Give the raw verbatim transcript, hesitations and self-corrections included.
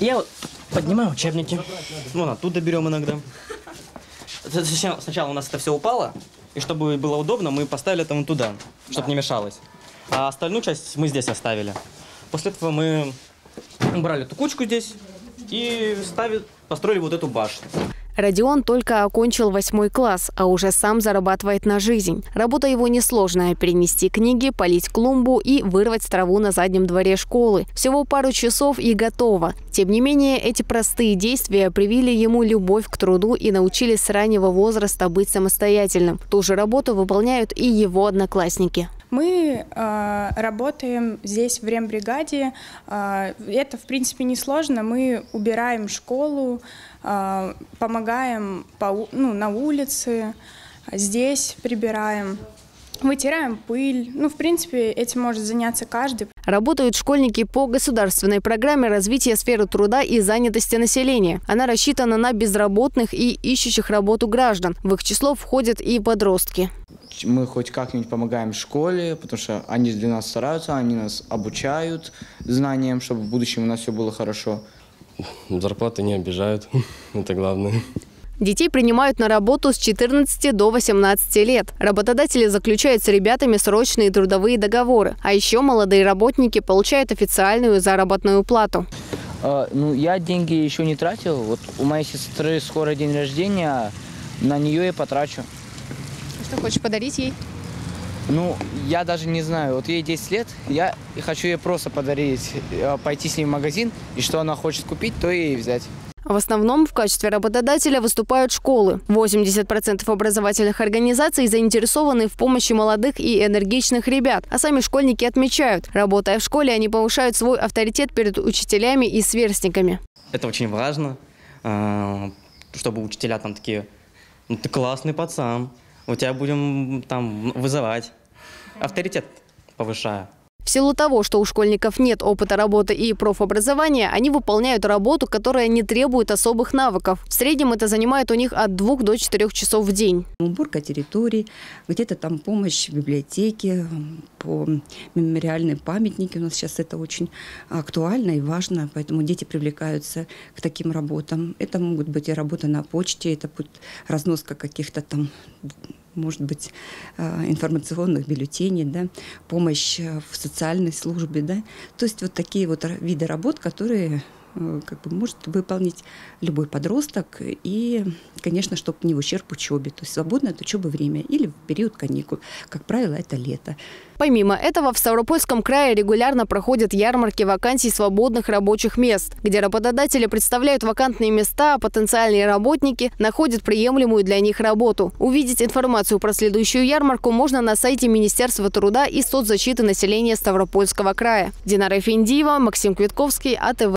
Я вот поднимаю учебники. Вон оттуда берем иногда. Сначала у нас это все упало, и чтобы было удобно, мы поставили это вон туда, чтобы не мешалось. А остальную часть мы здесь оставили. После этого мы убрали эту кучку здесь и ставили, построили вот эту башню. Родион только окончил восьмой класс, а уже сам зарабатывает на жизнь. Работа его несложная – перенести книги, полить клумбу и вырвать траву на заднем дворе школы. Всего пару часов и готово. Тем не менее, эти простые действия привили ему любовь к труду и научили с раннего возраста быть самостоятельным. Ту же работу выполняют и его одноклассники. Мы э, работаем здесь в рембригаде. Э, это, в принципе, несложно. Мы убираем школу, э, помогаем по, ну, на улице, здесь прибираем. Вытираем пыль. Ну, в принципе, этим может заняться каждый. Работают школьники по государственной программе развития сферы труда и занятости населения. Она рассчитана на безработных и ищущих работу граждан. В их число входят и подростки. Мы хоть как-нибудь помогаем школе, потому что они для нас стараются, они нас обучают знаниям, чтобы в будущем у нас все было хорошо. Зарплаты не обижают, это главное. Детей принимают на работу с четырнадцати до восемнадцати лет. Работодатели заключают с ребятами срочные трудовые договоры. А еще молодые работники получают официальную заработную плату. А, ну, я деньги еще не тратил. Вот у моей сестры скоро день рождения, на нее я потрачу. Что хочешь подарить ей? Ну, я даже не знаю. Вот ей десять лет, я хочу ей просто подарить, пойти с ней в магазин, и что она хочет купить, то ей взять. В основном в качестве работодателя выступают школы. восемьдесят процентов образовательных организаций заинтересованы в помощи молодых и энергичных ребят. А сами школьники отмечают, работая в школе, они повышают свой авторитет перед учителями и сверстниками. Это очень важно, чтобы учителя там такие: ну, ты классный пацан, у тебя будем там вызывать. Авторитет повышаю. В силу того, что у школьников нет опыта работы и профобразования, они выполняют работу, которая не требует особых навыков. В среднем это занимает у них от двух до четырех часов в день. Уборка территорий, где-то там помощь в библиотеке, по мемориальным памятникам. У нас сейчас это очень актуально и важно, поэтому дети привлекаются к таким работам. Это могут быть и работа на почте, это будет разноска каких-то там, может быть, информационных бюллетеней, да, помощь в социальной службе, да. То есть вот такие вот виды работ, которые как бы может выполнить любой подросток и, конечно, чтобы не в ущерб учебе, то есть свободное от учебы время или в период каникул. Как правило, это лето. Помимо этого, в Ставропольском крае регулярно проходят ярмарки вакансий свободных рабочих мест, где работодатели представляют вакантные места, а потенциальные работники находят приемлемую для них работу. Увидеть информацию про следующую ярмарку можно на сайте Министерства труда и соцзащиты населения Ставропольского края. Динара Финдиева, Максим Квитковский, А Тэ Вэ.